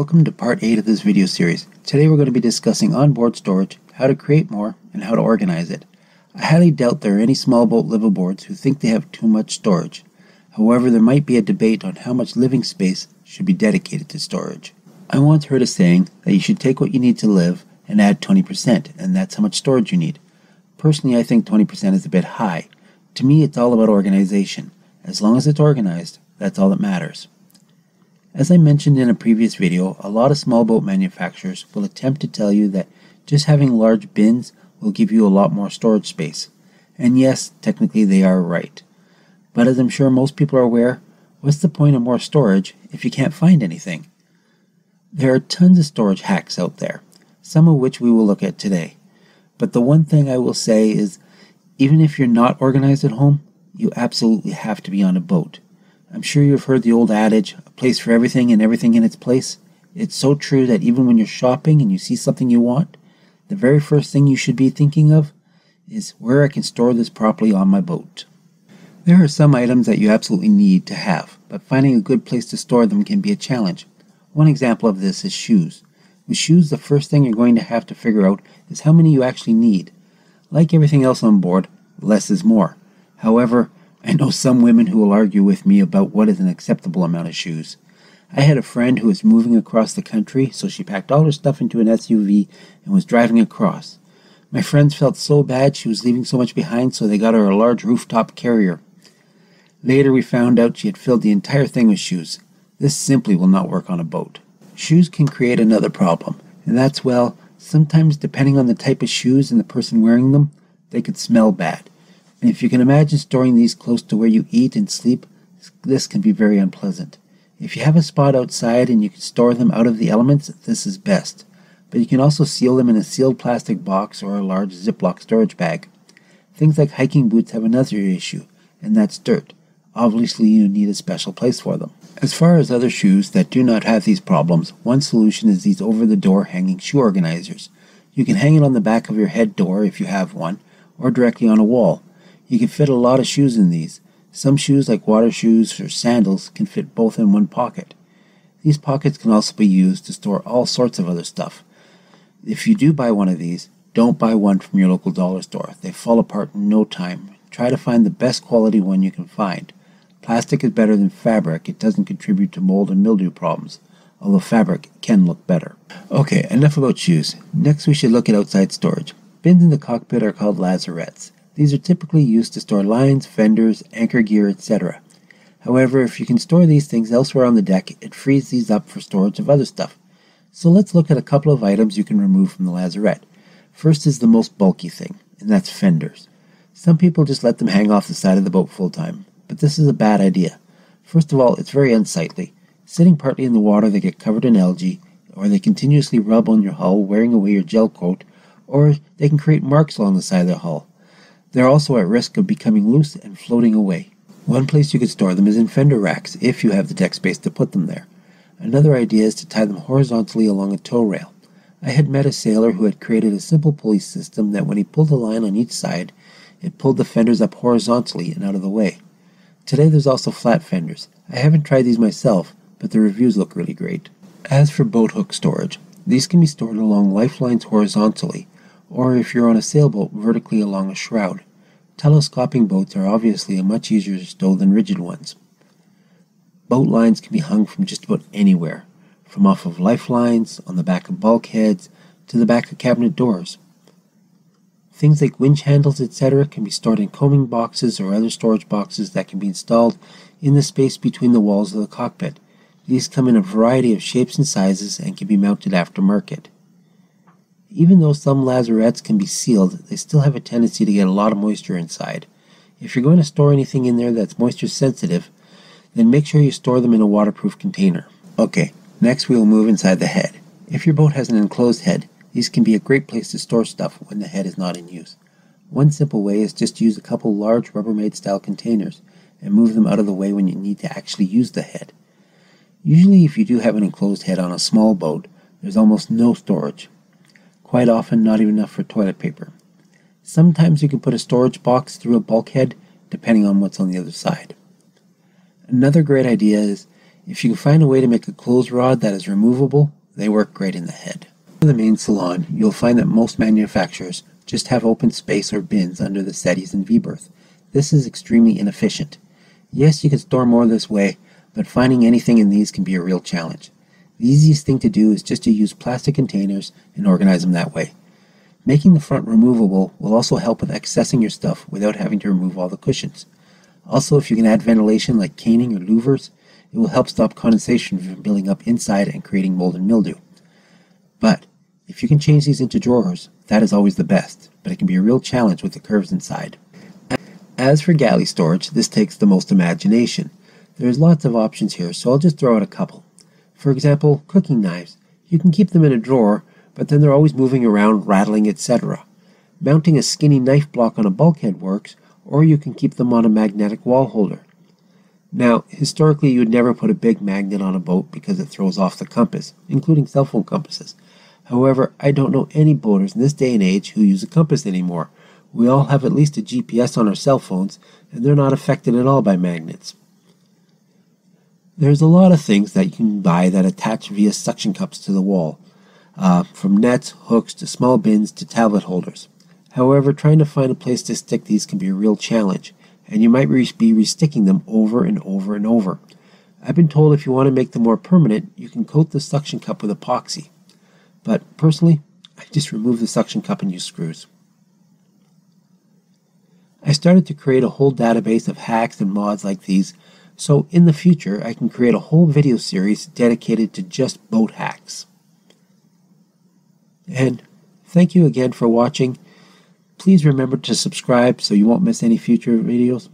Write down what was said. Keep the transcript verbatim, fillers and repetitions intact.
Welcome to part eight of this video series. Today we're going to be discussing onboard storage, how to create more, and how to organize it. I highly doubt there are any small boat liveaboards who think they have too much storage. However, there might be a debate on how much living space should be dedicated to storage. I once heard a saying that you should take what you need to live and add twenty percent, and that's how much storage you need. Personally, I think twenty percent is a bit high. To me, it's all about organization. As long as it's organized, that's all that matters. As I mentioned in a previous video, a lot of small boat manufacturers will attempt to tell you that just having large bins will give you a lot more storage space. And yes, technically they are right. But as I'm sure most people are aware, what's the point of more storage if you can't find anything? There are tons of storage hacks out there, some of which we will look at today. But the one thing I will say is, even if you're not organized at home, you absolutely have to be on a boat. I'm sure you've heard the old adage, a place for everything and everything in its place. It's so true that even when you're shopping and you see something you want, the very first thing you should be thinking of is where I can store this properly on my boat. There are some items that you absolutely need to have, but finding a good place to store them can be a challenge. One example of this is shoes. With shoes, the first thing you're going to have to figure out is how many you actually need. Like everything else on board, less is more. However, I know some women who will argue with me about what is an acceptable amount of shoes. I had a friend who was moving across the country, so she packed all her stuff into an S U V and was driving across. My friends felt so bad she was leaving so much behind, so they got her a large rooftop carrier. Later we found out she had filled the entire thing with shoes. This simply will not work on a boat. Shoes can create another problem, and that's, well, sometimes depending on the type of shoes and the person wearing them, they could smell bad. And if you can imagine storing these close to where you eat and sleep, this can be very unpleasant. If you have a spot outside and you can store them out of the elements, this is best. But you can also seal them in a sealed plastic box or a large Ziploc storage bag. Things like hiking boots have another issue, and that's dirt. Obviously, you need a special place for them. As far as other shoes that do not have these problems, one solution is these over-the-door hanging shoe organizers. You can hang it on the back of your head door if you have one, or directly on a wall. You can fit a lot of shoes in these. Some shoes, like water shoes or sandals, can fit both in one pocket. These pockets can also be used to store all sorts of other stuff. If you do buy one of these, don't buy one from your local dollar store. They fall apart in no time. Try to find the best quality one you can find. Plastic is better than fabric. It doesn't contribute to mold and mildew problems, although fabric can look better. Okay, enough about shoes. Next we should look at outside storage. Bins in the cockpit are called lazarettes. These are typically used to store lines, fenders, anchor gear, et cetera. However, if you can store these things elsewhere on the deck, it frees these up for storage of other stuff. So let's look at a couple of items you can remove from the lazarette. First is the most bulky thing, and that's fenders. Some people just let them hang off the side of the boat full time, but this is a bad idea. First of all, it's very unsightly. Sitting partly in the water, they get covered in algae, or they continuously rub on your hull, wearing away your gel coat, or they can create marks along the side of the hull. They're also at risk of becoming loose and floating away. One place you could store them is in fender racks, if you have the deck space to put them there. Another idea is to tie them horizontally along a tow rail. I had met a sailor who had created a simple pulley system that when he pulled a line on each side, it pulled the fenders up horizontally and out of the way. Today there's also flat fenders. I haven't tried these myself, but the reviews look really great. As for boat hook storage, these can be stored along lifelines horizontally, or if you're on a sailboat, vertically along a shroud. Telescoping boats are obviously much easier to stow than rigid ones. Boat lines can be hung from just about anywhere, from off of lifelines, on the back of bulkheads, to the back of cabinet doors. Things like winch handles, et cetera can be stored in combing boxes or other storage boxes that can be installed in the space between the walls of the cockpit. These come in a variety of shapes and sizes and can be mounted aftermarket. Even though some lazarettes can be sealed, they still have a tendency to get a lot of moisture inside. If you're going to store anything in there that's moisture sensitive, then make sure you store them in a waterproof container. Okay, next we will move inside the head. If your boat has an enclosed head, these can be a great place to store stuff when the head is not in use. One simple way is just to use a couple large Rubbermaid style containers and move them out of the way when you need to actually use the head. Usually if you do have an enclosed head on a small boat, there's almost no storage. Quite often not even enough for toilet paper. Sometimes you can put a storage box through a bulkhead, depending on what's on the other side. Another great idea is, If you find a way to make a clothes rod that is removable, they work great in the head. In the main salon, you'll find that most manufacturers just have open space or bins under the settees and V-berth. This is extremely inefficient. Yes, you can store more this way, but finding anything in these can be a real challenge. The easiest thing to do is just to use plastic containers and organize them that way. Making the front removable will also help with accessing your stuff without having to remove all the cushions. Also, if you can add ventilation like caning or louvers, it will help stop condensation from building up inside and creating mold and mildew. But if you can change these into drawers, that is always the best, but it can be a real challenge with the curves inside. As for galley storage, this takes the most imagination. There's lots of options here, so I'll just throw out a couple. For example, cooking knives. You can keep them in a drawer, but then they're always moving around, rattling, et cetera. Mounting a skinny knife block on a bulkhead works, or you can keep them on a magnetic wall holder. Now, historically, you would never put a big magnet on a boat because it throws off the compass, including cell phone compasses. However, I don't know any boaters in this day and age who use a compass anymore. We all have at least a G P S on our cell phones, and they're not affected at all by magnets. There's a lot of things that you can buy that attach via suction cups to the wall, uh, from nets, hooks, to small bins, to tablet holders. However, trying to find a place to stick these can be a real challenge, and you might be resticking them over and over and over. I've been told if you want to make them more permanent, you can coat the suction cup with epoxy. But personally, I just remove the suction cup and use screws. I started to create a whole database of hacks and mods like these, so in the future I can create a whole video series dedicated to just boat hacks. And thank you again for watching. Please remember to subscribe so you won't miss any future videos.